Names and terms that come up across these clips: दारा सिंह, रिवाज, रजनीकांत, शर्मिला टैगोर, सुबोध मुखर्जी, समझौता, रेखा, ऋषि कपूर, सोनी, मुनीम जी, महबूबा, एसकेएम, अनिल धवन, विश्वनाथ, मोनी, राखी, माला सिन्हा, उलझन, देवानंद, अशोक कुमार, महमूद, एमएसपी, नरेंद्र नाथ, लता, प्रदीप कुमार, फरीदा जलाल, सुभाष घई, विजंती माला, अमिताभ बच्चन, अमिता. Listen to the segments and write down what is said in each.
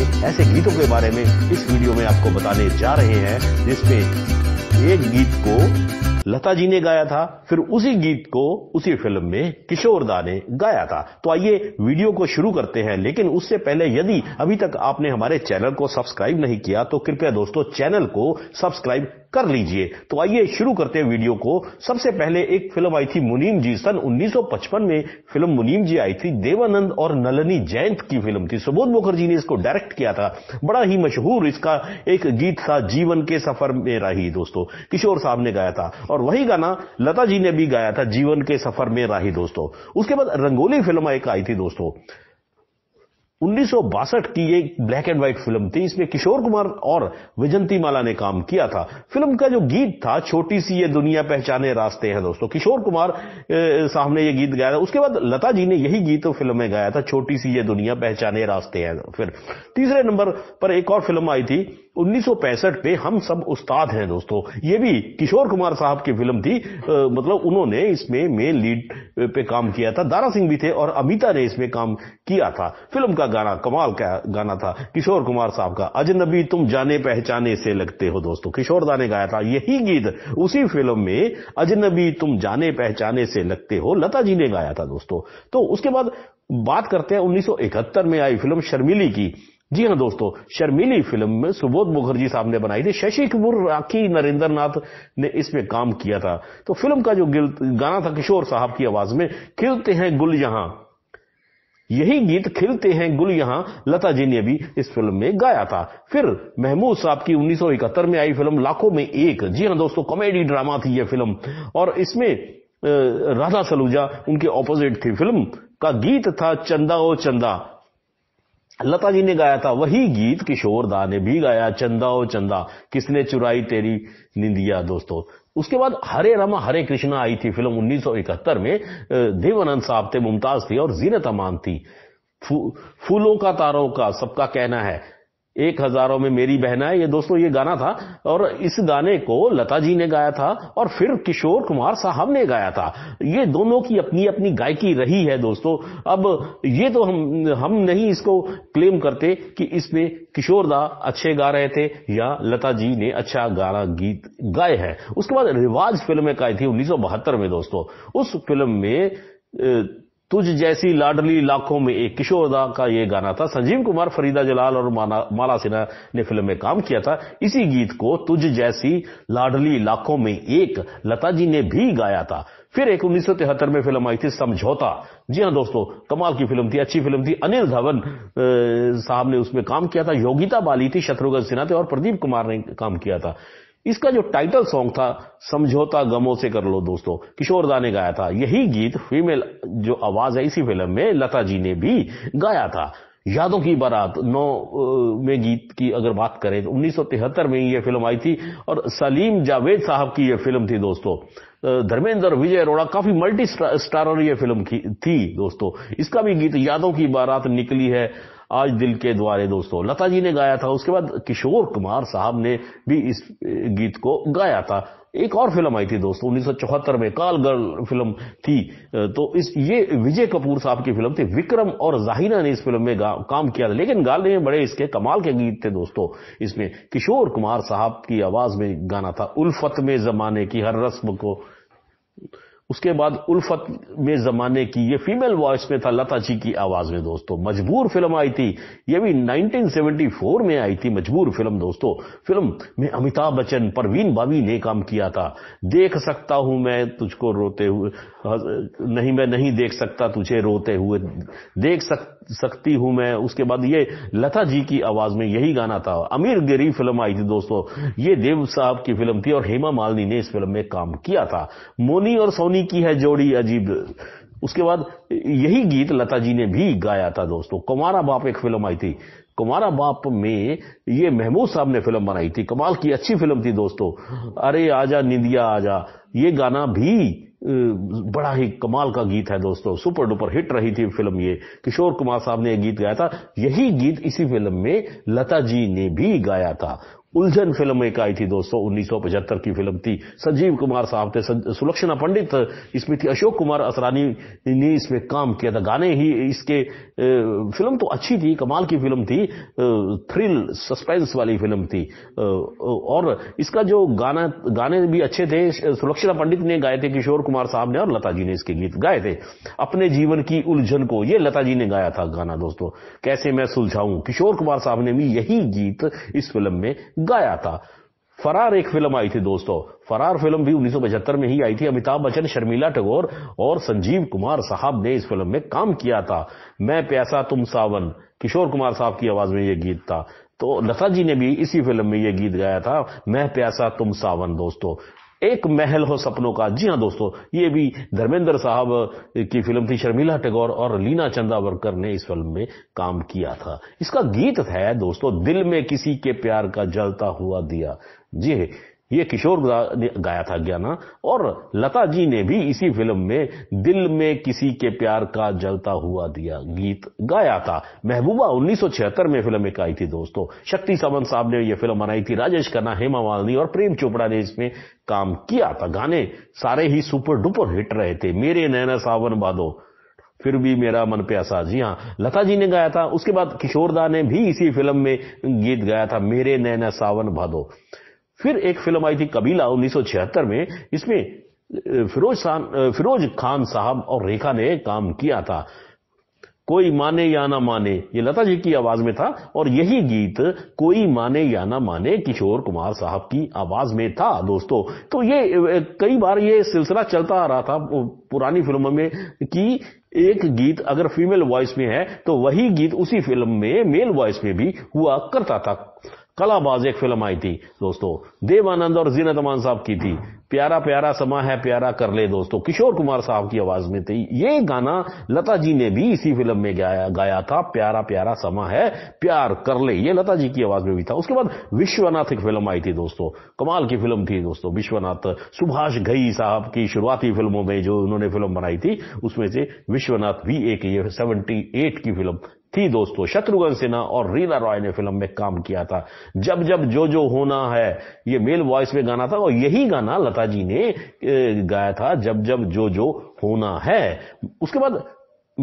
के ऐसे गीतों के बारे में इस वीडियो में आपको बताने जा रहे हैं, जिसमें एक गीत को लता जी ने गाया था, फिर उसी गीत को उसी फिल्म में किशोर दा ने गाया था। तो आइए वीडियो को शुरू करते हैं, लेकिन उससे पहले यदि अभी तक आपने हमारे चैनल को सब्सक्राइब नहीं किया तो कृपया दोस्तों चैनल को सब्सक्राइब कर लीजिए। तो आइए शुरू करते हैं वीडियो को। सबसे पहले एक फिल्म आई थी मुनीम जी, सन 1955 में फिल्म मुनीम जी आई थी। देवानंद और नलिनी जयंत की फिल्म थी। सुबोध मुखर्जी ने इसको डायरेक्ट किया था। बड़ा ही मशहूर इसका एक गीत था, जीवन के सफर मेरा ही, दोस्तों किशोर साहब ने गाया था, और वही गाना लता जी ने भी गाया था, जीवन के सफर में राही, दोस्तों। उसके बाद रंगोली फिल्म एक आई थी दोस्तों, 1962 की एक ब्लैक एंड व्हाइट फिल्म थी। इसमें किशोर कुमार और विजंती माला ने काम किया था। फिल्म का जो गीत था, छोटी सी ये दुनिया पहचाने रास्ते हैं, दोस्तों किशोर कुमार साहब ने ये गीत गाया था। उसके बाद लता जी ने यही गीत फिल्म में गाया था, छोटी सी ये दुनिया पहचाने रास्ते हैं। फिर तीसरे नंबर पर एक और फिल्म आई थी 1965 पे, हम सब उस्ताद हैं, दोस्तों ये भी किशोर कुमार साहब की फिल्म थी। मतलब उन्होंने इसमें मेन लीड पे काम किया था, दारा सिंह भी थे और अमिता ने इसमें काम किया था। फिल्म का गाना कमाल का गाना था किशोर कुमार साहब का, अजनबी तुम जाने पहचाने से लगते हो, दोस्तों किशोर दा ने गाया था। यही गीत उसी फिल्म में अजनबी तुम जाने पहचाने से लगते हो, लता जी ने गाया था दोस्तों। तो उसके बाद बात करते हैं 1971 में आई फिल्म शर्मिली की। जी हां दोस्तों, शर्मिली फिल्म में सुबोध मुखर्जी साहब ने बनाई थी, शशि कपूर, राखी, नरेंद्र नाथ ने इसमें काम किया था। तो फिल्म का जो गाना था किशोर साहब की आवाज में, खिलते हैं गुल यहां, यही गीत खिलते हैं गुल यहां लता जी ने भी इस फिल्म में गाया था। फिर महमूद साहब की 1971 में आई फिल्म लाखों में एक। जी हां दोस्तों, कॉमेडी ड्रामा थी यह फिल्म, और इसमें राधा सलूजा उनके ऑपोजिट थी। फिल्म का गीत था चंदा ओ चंदा, लता जी ने गाया था। वही गीत किशोर दा ने भी गाया, चंदा ओ चंदा किसने चुराई तेरी निंदिया, दोस्तों। उसके बाद हरे रामा हरे कृष्णा आई थी फिल्म 1971 में, देवानंद साहब थे, मुमताज थी और जीनत अमान थी। फूलों का तारों का सबका कहना है, 1000 में मेरी बहना है, ये दोस्तों ये गाना था, और इस गाने को लता जी ने गाया था और फिर किशोर कुमार साहब ने गाया था। ये दोनों की अपनी अपनी गायकी रही है दोस्तों। अब ये तो हम नहीं इसको क्लेम करते कि इसमें किशोर दा अच्छे गा रहे थे या लता जी ने अच्छा गाना गीत गाए हैं। उसके बाद रिवाज फिल्म एक आई थी 1972 में दोस्तों। उस फिल्म में तुझ जैसी लाडली लाखों में एक, किशोर दा का ये गाना था। संजीव कुमार, फरीदा जलाल और माला सिन्हा ने फिल्म में काम किया था। इसी गीत को तुझ जैसी लाडली लाखों में एक लता जी ने भी गाया था। फिर एक 1973 में फिल्म आई थी समझौता। जी हां दोस्तों, कमाल की फिल्म थी, अच्छी फिल्म थी। अनिल धवन साहब ने उसमें काम किया था। योगिता बाली थी, शत्रुघ्न सिन्हा थे और प्रदीप कुमार ने काम किया था। इसका जो टाइटल सॉन्ग था, समझौता गमों से कर लो, दोस्तों किशोर दा ने गाया था। यही गीत फीमेल जो आवाज है इसी फिल्म में लता जी ने भी गाया था। यादों की बारात 9 में गीत की अगर बात करें तो 1973 में ये फिल्म आई थी और सलीम जावेद साहब की ये फिल्म थी दोस्तों। धर्मेंद्र, विजय अरोड़ा, काफी मल्टी स्टारर ये फिल्म थी दोस्तों। इसका भी गीत यादों की बारात निकली है आज दिल के द्वारे, दोस्तों लता जी ने गाया था। उसके बाद किशोर कुमार साहब ने भी इस गीत को गाया था। एक और फिल्म आई थी दोस्तों 1974 में, कालगर्ल फिल्म थी। तो ये विजय कपूर साहब की फिल्म थी। विक्रम और जाहिरा ने इस फिल्म में काम किया था, लेकिन गाने में बड़े इसके कमाल के गीत थे दोस्तों। इसमें किशोर कुमार साहब की आवाज में गाना था, उल्फत में जमाने की हर रस्म को। उसके बाद उल्फत में जमाने की ये फीमेल वॉइस में था, लता जी की आवाज में दोस्तों। मजबूर फिल्म आई थी, ये भी 1974 में आई थी मजबूर फिल्म दोस्तों। फिल्म में अमिताभ बच्चन, परवीन बाबी ने काम किया था। देख सकता हूं मैं तुझको रोते हुए, नहीं मैं नहीं देख सकता तुझे रोते हुए, देख सकती हूं मैं। उसके बाद ये लता जी की आवाज में यही गाना था। अमीर गिरी फिल्म आई थी दोस्तों, ये देव साहब की फिल्म थी और हेमा मालिनी ने इस फिल्म में काम किया था। मोनी और सोनी की है जोड़ी अजीब। उसके बाद यही गीत लता जी ने भी गाया था दोस्तों। कुमारा बाप एक फिल्म आई थी, कुमारा बाप में ये महमूद साहब ने फिल्म बनाई थी, कमाल की अच्छी फिल्म थी दोस्तों। अरे आजा निंदिया आजा, ये गाना भी बड़ा ही कमाल का गीत है दोस्तों, सुपर डुपर हिट रही थी फिल्म ये। किशोर कुमार साहब ने ये गीत गाया था। यही गीत इसी फिल्म में लता जी ने भी गाया था। उलझन फिल्म एक आई थी दोस्तों, 1975 की फिल्म थी। संजीव कुमार साहब थे, सुलक्षणा पंडित इसमें थी, अशोक कुमार असरानी ने इसमें काम किया था। गाने ही इसके, फिल्म तो अच्छी थी, कमाल की फिल्म थी, थ्रिल सस्पेंस वाली फिल्म थी। और इसका जो गाने भी अच्छे थे, सुलक्षणा पंडित ने गाए थे, किशोर कुमार साहब ने और लता जी ने इसके गीत गाए थे। अपने जीवन की उलझन को ये लता जी ने गाया था गाना दोस्तों, कैसे मैं सुलझाऊं, किशोर कुमार साहब ने भी यही गीत इस फिल्म में गाया था। फरार एक फिल्म आई थी दोस्तों, फरार फिल्म भी 1975 में ही आई थी। अमिताभ बच्चन, शर्मिला टैगोर और संजीव कुमार साहब ने इस फिल्म में काम किया था। मैं प्यासा तुम सावन, किशोर कुमार साहब की आवाज में यह गीत था। तो लता जी ने भी इसी फिल्म में यह गीत गाया था, मैं प्यासा तुम सावन दोस्तों। एक महल हो सपनों का, जी हां दोस्तों, ये भी धर्मेंद्र साहब की फिल्म थी। शर्मिला टैगोर और लीना चंदावरकर ने इस फिल्म में काम किया था। इसका गीत है दोस्तों, दिल में किसी के प्यार का जलता हुआ दिया। जी ये किशोर ने गाया था गाना, और लता जी ने भी इसी फिल्म में दिल में किसी के प्यार का जलता हुआ दिया गीत गाया था। महबूबा 1976 में फिल्म एक आई थी दोस्तों। शक्ति सावंत साहब ने यह फिल्म बनाई थी। राजेश खन्ना, हेमा मालिनी और प्रेम चोपड़ा ने इसमें काम किया था। गाने सारे ही सुपर डुपर हिट रहे थे। मेरे नैना सावन बादो, फिर भी मेरा मन प्यासा, जी हां, लता जी ने गाया था। उसके बाद किशोरदा ने भी इसी फिल्म में गीत गाया था, मेरे नैना सावन बादो। फिर एक फिल्म आई थी कबीला 1976 में, इसमें फिरोज खान साहब और रेखा ने काम किया था। कोई माने या ना माने, ये लता जी की आवाज में था, और यही गीत कोई माने या ना माने किशोर कुमार साहब की आवाज में था दोस्तों। तो ये कई बार ये सिलसिला चलता आ रहा था पुरानी फिल्मों में कि एक गीत अगर फीमेल वॉइस में है तो वही गीत उसी फिल्म में मेल वॉइस में भी हुआ करता था। कलाबाज एक फिल्म आई थी दोस्तों, देवानंद और जीनत अमान साहब की थी। प्यारा प्यारा समा है प्यारा कर ले दोस्तों, किशोर कुमार साहब की आवाज में थी। ये गाना लता जी ने भी इसी फिल्म में गाया था, प्यारा प्यारा समा है प्यार कर ले, ये लता जी की आवाज में भी था। उसके बाद विश्वनाथ एक फिल्म आई थी दोस्तों, कमाल की फिल्म थी दोस्तों। विश्वनाथ, सुभाष घई साहब की शुरुआती फिल्मों में जो उन्होंने फिल्म बनाई थी उसमें से विश्वनाथ भी एक, ये 78 की फिल्म थी दोस्तों। शत्रुघ्न सिन्हा और रीना रॉय ने फिल्म में काम किया था। जब जब जो जो होना है, ये मेल वॉइस में गाना था, और यही गाना लता जी ने गाया था, जब जब जो जो होना है। उसके बाद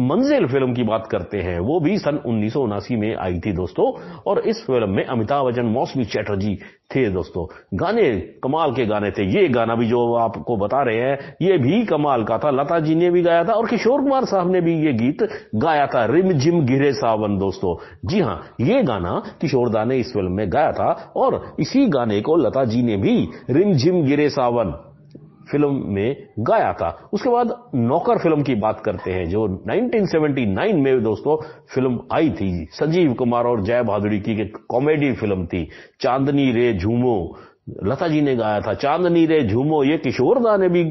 मंजिल फिल्म की बात करते हैं, वो भी सन 1979 में आई थी दोस्तों, और इस फिल्म में अमिताभ बच्चन, मौसमी चटर्जी थे दोस्तों। गाने कमाल के गाने थे। ये गाना भी जो आपको बता रहे हैं ये भी कमाल का था, लता जी ने भी गाया था और किशोर कुमार साहब ने भी ये गीत गाया था, रिम झिम गिरे सावन दोस्तों। जी हां, ये गाना किशोरदा ने इस फिल्म में गाया था, और इसी गाने को लता जी ने भी रिम झिम गिरे सावन फिल्म में गाया था। उसके बाद नौकर फिल्म की बात करते हैं, जो 1979 में दोस्तों फिल्म आई थी। संजीव कुमार और जया भादुड़ी की कॉमेडी फिल्म थी। चांदनी रे झूमो लता जी ने गाया था। चांदनी रे झूमो ये किशोरदा ने भी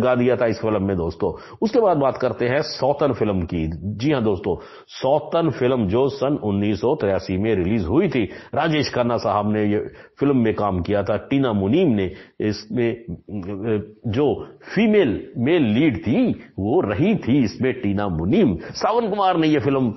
गा दिया था इस फिल्म में दोस्तों। उसके बाद बात करते हैं सौतन फिल्म की। जी हां दोस्तों, सौतन फिल्म जो सन 1983 में रिलीज हुई थी। राजेश खन्ना साहब ने ये फिल्म में काम किया था। टीना मुनीम ने इसमें, जो फीमेल मेल लीड थी वो रही थी इसमें टीना मुनीम। सावन कुमार ने ये फिल्म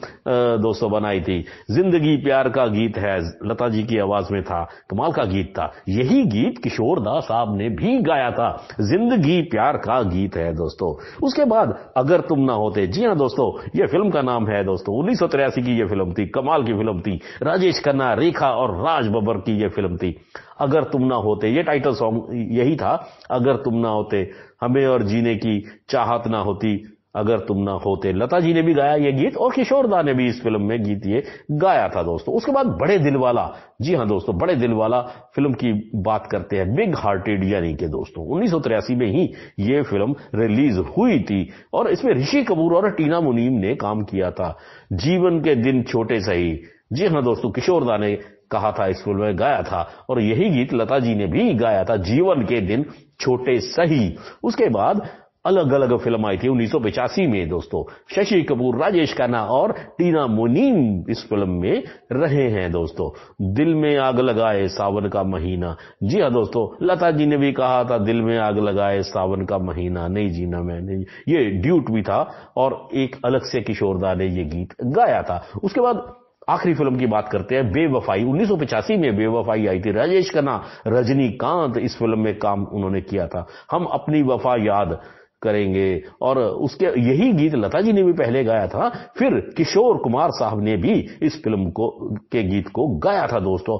दोस्तों बनाई थी। जिंदगी प्यार का गीत है, लता जी की आवाज में था, कमाल का गीत था। यही गीत किशोरदा साहब ने भी गाया था, जिंदगी प्यार का गीत है दोस्तों। उसके बाद अगर तुम ना होते, जी हां दोस्तों, ये फिल्म का नाम है दोस्तों, 1983 की ये फिल्म थी, कमाल की फिल्म थी। राजेश खन्ना, रेखा और राज बब्बर की ये फिल्म थी। अगर तुम ना होते, ये टाइटल सॉन्ग यही था। अगर तुम ना होते, हमें और जीने की चाहत ना होती, अगर तुम ना होते, लता जी ने भी गाया ये गीत और किशोरदा ने भी इस फिल्म में गीत ये गाया था दोस्तों। उसके बाद बड़े दिलवाला, जी हां दोस्तों, बड़े दिलवाला फिल्म की बात करते हैं, बिग हार्टेड यानी के दोस्तों 1983 में ही ये फिल्म रिलीज हुई थी, और इसमें ऋषि कपूर और टीना मुनीम ने काम किया था। जीवन के दिन छोटे सही, जी हां दोस्तों, किशोरदा ने कहा था, इस फिल्म में गाया था, और यही गीत लता जी ने भी गाया था, जीवन के दिन छोटे सही। उसके बाद अलग अलग फिल्म आई थी 1985 में दोस्तों। शशि कपूर, राजेश खन्ना और टीना मुनीम इस फिल्म में रहे हैं दोस्तों। दिल में आग लगाए सावन का महीना, जी हां दोस्तों, लता जी ने भी कहा था, दिल में आग लगाए सावन का महीना नहीं जीना मैंने, ये ड्यूट भी था, और एक अलग से किशोरदा ने ये गीत गाया था। उसके बाद आखिरी फिल्म की बात करते हैं, बेवफाई। 1985 में बेवफाई आई थी। राजेश खन्ना, रजनीकांत इस फिल्म में काम उन्होंने किया था। हम अपनी वफा याद करेंगे, और उसके यही गीत लता जी ने भी पहले गाया था, फिर किशोर कुमार साहब ने भी इस फिल्म को के गीत को गाया था। दोस्तों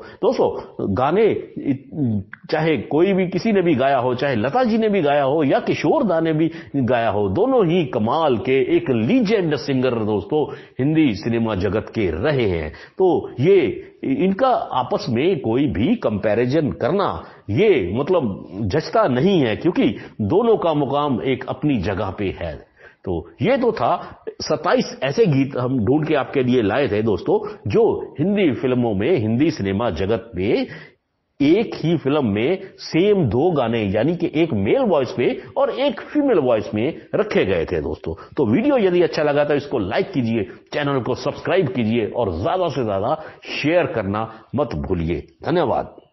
गाने चाहे कोई भी किसी ने भी गाया हो, चाहे लता जी ने भी गाया हो या किशोर दा ने भी गाया हो, दोनों ही कमाल के एक लीजेंड सिंगर दोस्तों हिंदी सिनेमा जगत के रहे हैं। तो ये इनका आपस में कोई भी कंपैरिजन करना ये मतलब जचता नहीं है, क्योंकि दोनों का मुकाम एक अपनी जगह पे है। तो ये तो था 27 ऐसे गीत हम ढूंढ के आपके लिए लाए थे दोस्तों, जो हिंदी फिल्मों में, हिंदी सिनेमा जगत में एक ही फिल्म में सेम दो गाने यानी कि एक मेल वॉइस में और एक फीमेल वॉइस में रखे गए थे दोस्तों। तो वीडियो यदि अच्छा लगा तो इसको लाइक कीजिए, चैनल को सब्सक्राइब कीजिए और ज्यादा से ज्यादा शेयर करना मत भूलिए। धन्यवाद।